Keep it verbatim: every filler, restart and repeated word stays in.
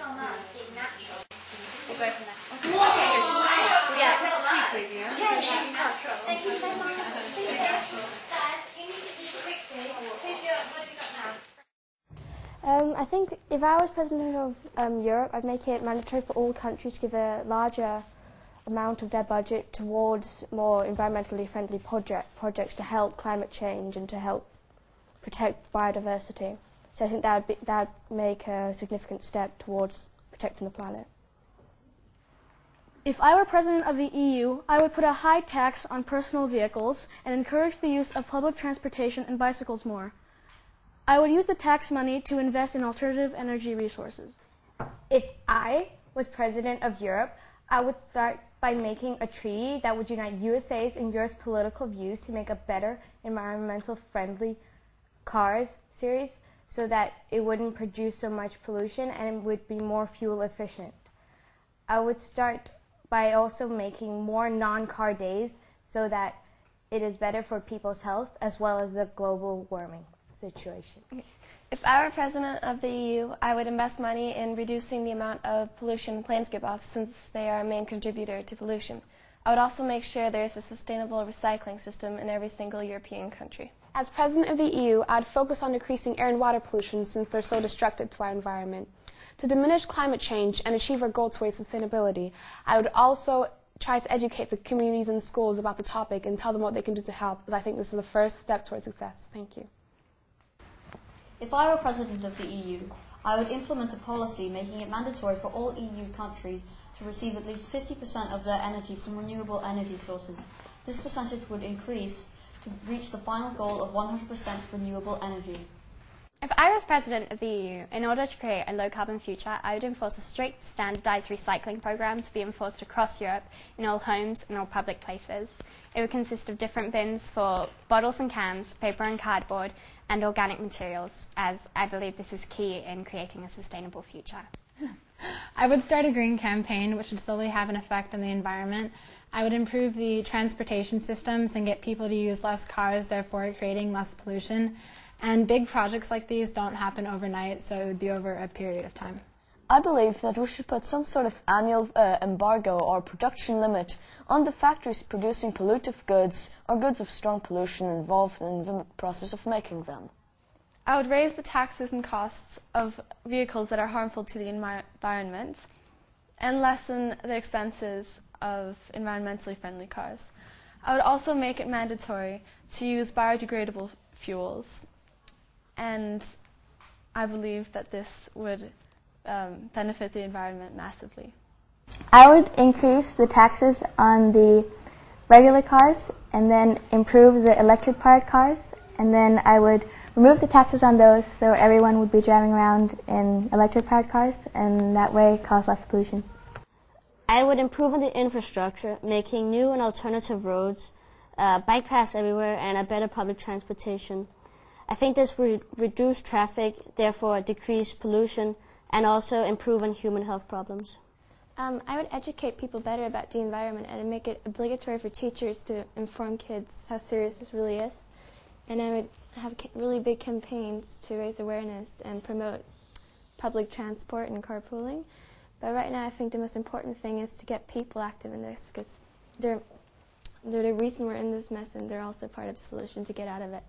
Still not. It's natural. We'll go from there. Okay. Whoa. Yeah, we're sleep crazy, huh? Yeah, yeah. Natural. Thank you so much. Guys, you need to eat quickly. Who's your, what have you got now? Um, I think if I was President of um, Europe, I'd make it mandatory for all countries to give a larger amount of their budget towards more environmentally friendly project, projects to help climate change and to help protect biodiversity. So I think that would be, that would make a significant step towards protecting the planet. If I were President of the E U, I would put a high tax on personal vehicles and encourage the use of public transportation and bicycles more. I would use the tax money to invest in alternative energy resources. If I was President of Europe, I would start by making a treaty that would unite U S A's and Europe's political views to make a better environmental-friendly cars series so that it wouldn't produce so much pollution and it would be more fuel efficient. I would start by also making more non-car days so that it is better for people's health as well as the global warming situation. If I were President of the E U, I would invest money in reducing the amount of pollution planes give off since they are a main contributor to pollution. I would also make sure there is a sustainable recycling system in every single European country. As President of the E U, I would focus on decreasing air and water pollution since they're so destructive to our environment. To diminish climate change and achieve our goal towards sustainability, I would also try to educate the communities and schools about the topic and tell them what they can do to help, as I think this is the first step towards success. Thank you. If I were President of the E U, I would implement a policy making it mandatory for all E U countries to receive at least fifty percent of their energy from renewable energy sources. This percentage would increase to reach the final goal of one hundred percent renewable energy. If I was President of the E U, in order to create a low-carbon future, I would enforce a strict standardised recycling programme to be enforced across Europe in all homes and all public places. It would consist of different bins for bottles and cans, paper and cardboard, and organic materials, as I believe this is key in creating a sustainable future. I would start a green campaign which would slowly have an effect on the environment. I would improve the transportation systems and get people to use less cars, therefore creating less pollution. And big projects like these don't happen overnight, so it would be over a period of time. I believe that we should put some sort of annual uh, embargo or production limit on the factories producing pollutive goods or goods of strong pollution involved in the process of making them. I would raise the taxes and costs of vehicles that are harmful to the environment and lessen the expenses of environmentally friendly cars. I would also make it mandatory to use biodegradable fuels, and I believe that this would Um, benefit the environment massively. I would increase the taxes on the regular cars and then improve the electric powered cars, and then I would remove the taxes on those so everyone would be driving around in electric powered cars and that way cause less pollution. I would improve on the infrastructure, making new and alternative roads, uh, bike paths everywhere, and a better public transportation. I think this would reduce traffic, therefore decrease pollution, and also improve on human health problems. Um, I would educate people better about the environment and make it obligatory for teachers to inform kids how serious this really is. And I would have really big campaigns to raise awareness and promote public transport and carpooling. But right now I think the most important thing is to get people active in this because they're, they're the reason we're in this mess and they're also part of the solution to get out of it.